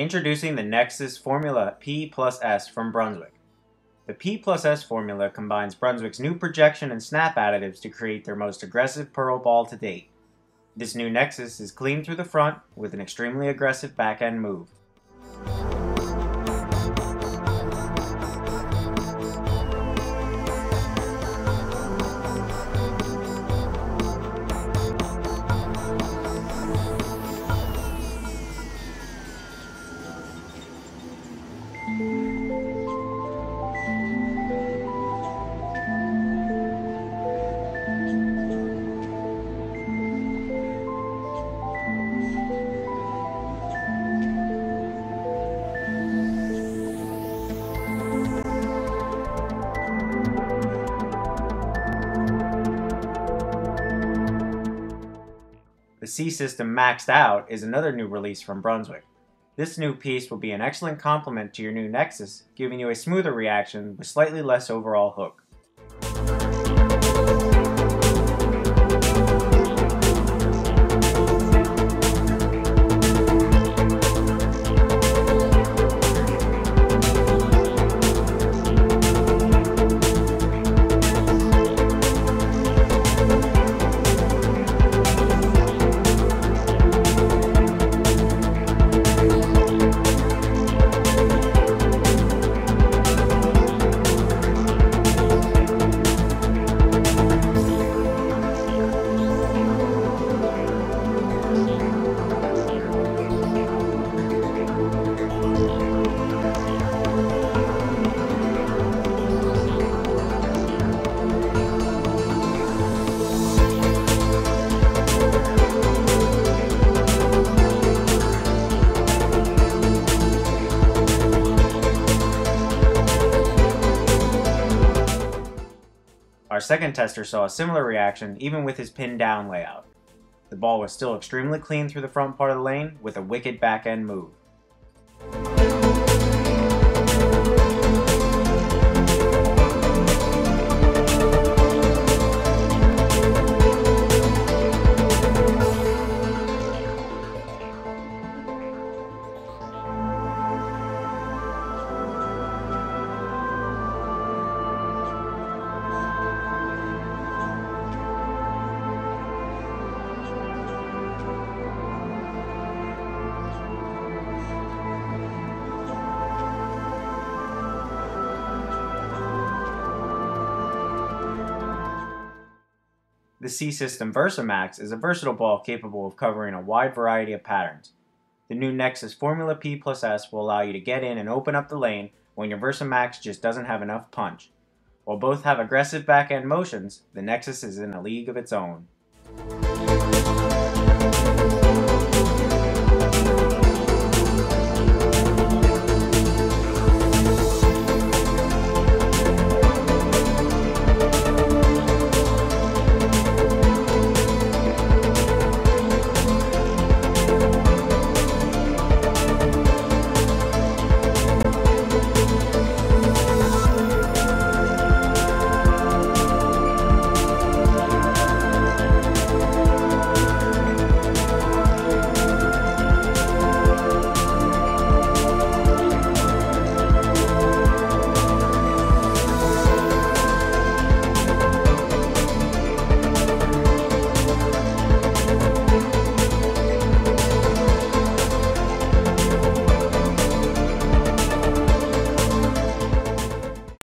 Introducing the Nexxxus formula P+S from Brunswick. The P+S formula combines Brunswick's new projection and snap additives to create their most aggressive pearl ball to date. This new Nexxxus is clean through the front with an extremely aggressive back-end move. The C-System Maxed Out is another new release from Brunswick. This new piece will be an excellent complement to your new Nexxxus, giving you a smoother reaction with slightly less overall hook. Our second tester saw a similar reaction even with his pinned down layout. The ball was still extremely clean through the front part of the lane with a wicked back end move. The C-System VersaMax is a versatile ball capable of covering a wide variety of patterns. The new Nexxxus formula P+S will allow you to get in and open up the lane when your VersaMax just doesn't have enough punch. While both have aggressive back-end motions, the Nexxxus is in a league of its own.